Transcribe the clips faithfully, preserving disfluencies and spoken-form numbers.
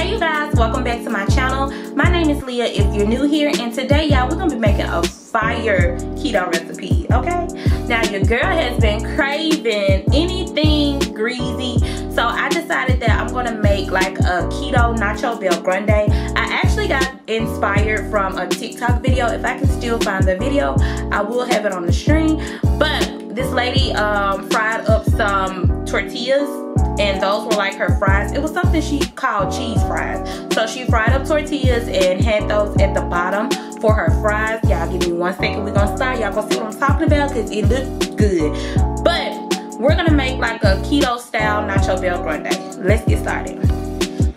Hey you guys, welcome back to my channel. My name is Leah if you're new here, and today y'all we're gonna be making a fire keto recipe. Okay, now your girl has been craving anything greasy, so I decided that I'm gonna make like a keto nacho bell grande. I actually got inspired from a TikTok video. If I can still find the video, I will have it on the stream. But this lady um, fried up some tortillas, and those were like her fries. It was something she called cheese fries. So she fried up tortillas and had those at the bottom for her fries. Y'all give me one second, we're gonna start. Y'all gonna see what I'm talking about because it looks good. But we're gonna make like a keto style nacho bell grande. Let's get started.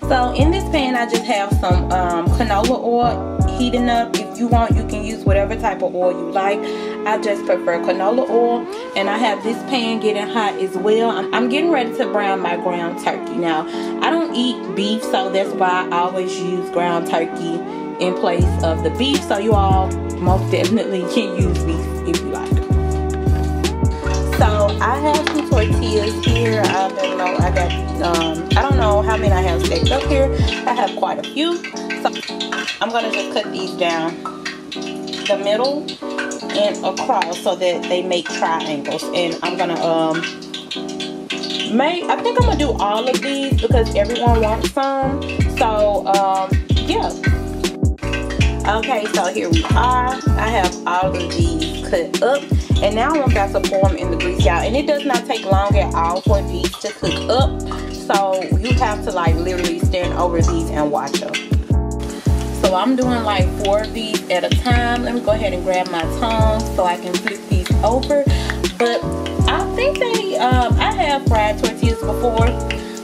So in this pan I just have some um, canola oil heating up. If you want you can use whatever type of oil you like. I just prefer canola oil, and I have this pan getting hot as well. I'm, I'm getting ready to brown my ground turkey. Now, I don't eat beef, so that's why I always use ground turkey in place of the beef. So you all most definitely can use beef if you like. So I have some tortillas here. I don't know. I got. Um, I don't know how many I have stacked up here. I have quite a few. So I'm gonna just cut these down the middle and across so that they make triangles. And I'm gonna um make I think I'm gonna do all of these because everyone wants some. So um yeah. Okay, so here we are. I have all of these cut up, and now I'm about to pour them in the grease, y'all. And it does not take long at all for these to cook up, so you have to like literally stand over these and watch them. So I'm doing like four of these at a time. Let me go ahead and grab my tongue so I can flip these over. But I think they, um, I have fried tortillas before,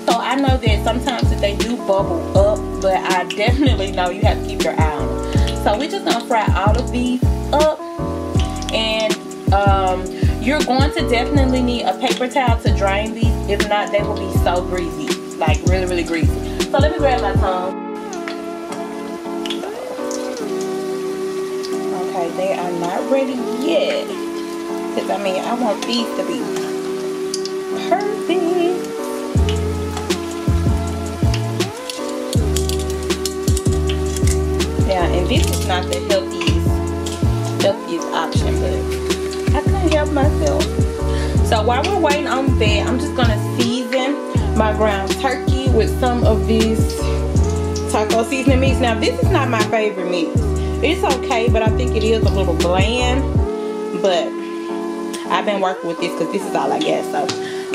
so I know that sometimes that they do bubble up, but I definitely know you have to keep your eye on them. So we're just gonna fry all of these up, and um, you're going to definitely need a paper towel to drain these. If not, they will be so greasy, like really, really greasy. So let me grab my tongue. They are not ready yet, because I mean I want these to be perfect. Yeah, and this is not the healthiest healthiest option, but I couldn't help myself. So while we're waiting on that, I'm just gonna season my ground turkey with some of these taco seasoning meats. Now this is not my favorite meat. It's okay, but I think it is a little bland, but I've been working with this because this is all I get. So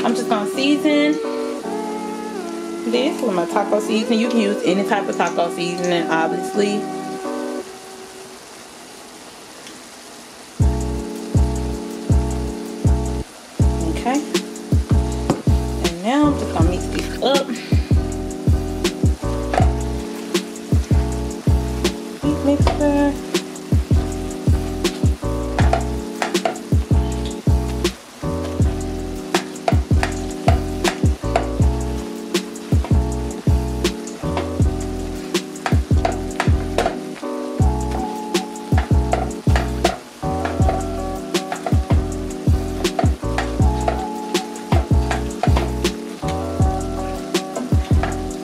I'm just going to season this with my taco seasoning. You can use any type of taco seasoning, obviously. Okay. And now I'm just going to mix this up. Mixer.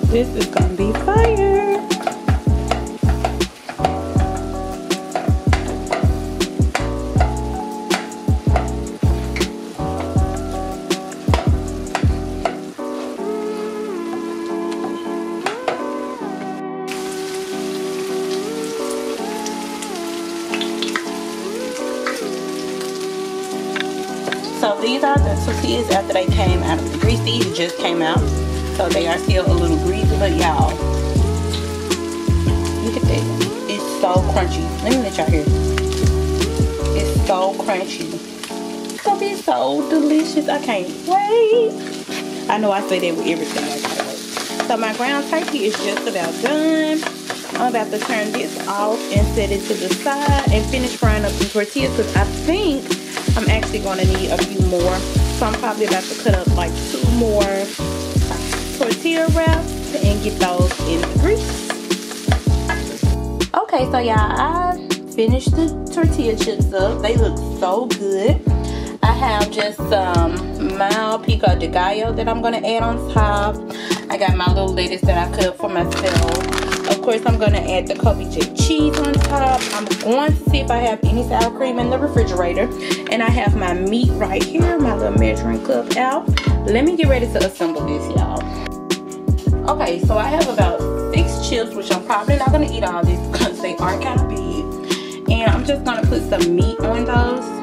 This is gonna be fire. So these are the tortillas after they came out of the grease. These just came out, so they are still a little greasy, but y'all, look at this. It's so crunchy. Let me let y'all hear. It's so crunchy. It's gonna be so delicious. I can't wait. I know I say that with everything. I can't wait. So my ground turkey is just about done. I'm about to turn this off and set it to the side and finish frying up the tortillas, because I think I'm actually going to need a few more, so I'm probably about to cut up like two more tortilla wraps and get those in the grease. Okay, so y'all, I finished the tortilla chips up. They look so good. I have just some mild pico de gallo that I'm going to add on top. I got my little lettuce that I cut up for myself. Of course, I'm going to add the Kobe-Jack cheese on top. I'm going to see if I have any sour cream in the refrigerator. And I have my meat right here, my little measuring cup out. Let me get ready to assemble this, y'all. Okay, so I have about six chips, which I'm probably not going to eat all these because they are kind of big. And I'm just going to put some meat on those.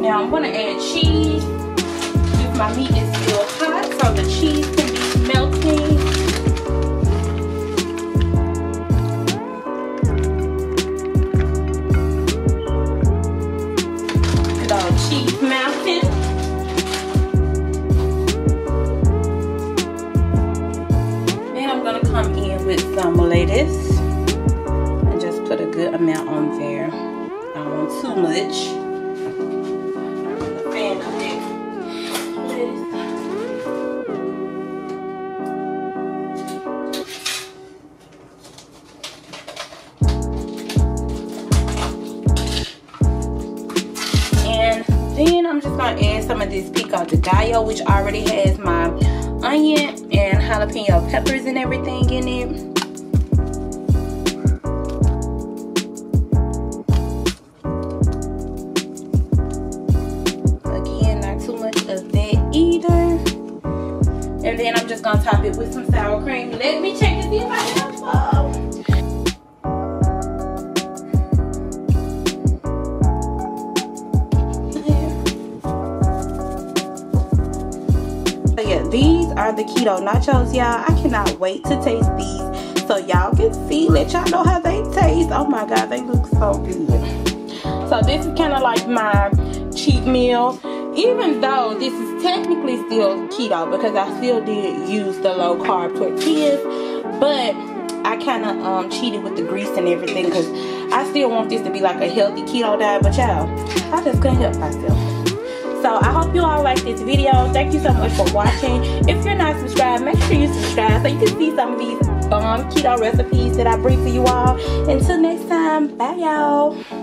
Now I'm gonna add cheese if my meat is still hot so the cheese can be melting. Good old cheese melting. Then I'm gonna come in with some lettuce and just put a good amount on there. I don't want too much. Then I'm just going to add some of this pico de gallo, which already has my onion and jalapeno peppers and everything in it. Again, not too much of that either. And then I'm just going to top it with some sour cream. Let me check and see if I have some. These are the keto nachos, y'all. I cannot wait to taste these so y'all can see, let y'all know how they taste. Oh my god, they look so good. So this is kind of like my cheat meal, even though this is technically still keto because I still did use the low carb tortillas, but I kind of um cheated with the grease and everything because I still want this to be like a healthy keto diet, but y'all, I just couldn't help myself. So I hope you all like this video. Thank you so much for watching. If you're not subscribed, make sure you subscribe so you can see some of these bomb keto recipes that I bring for you all. Until next time, bye y'all.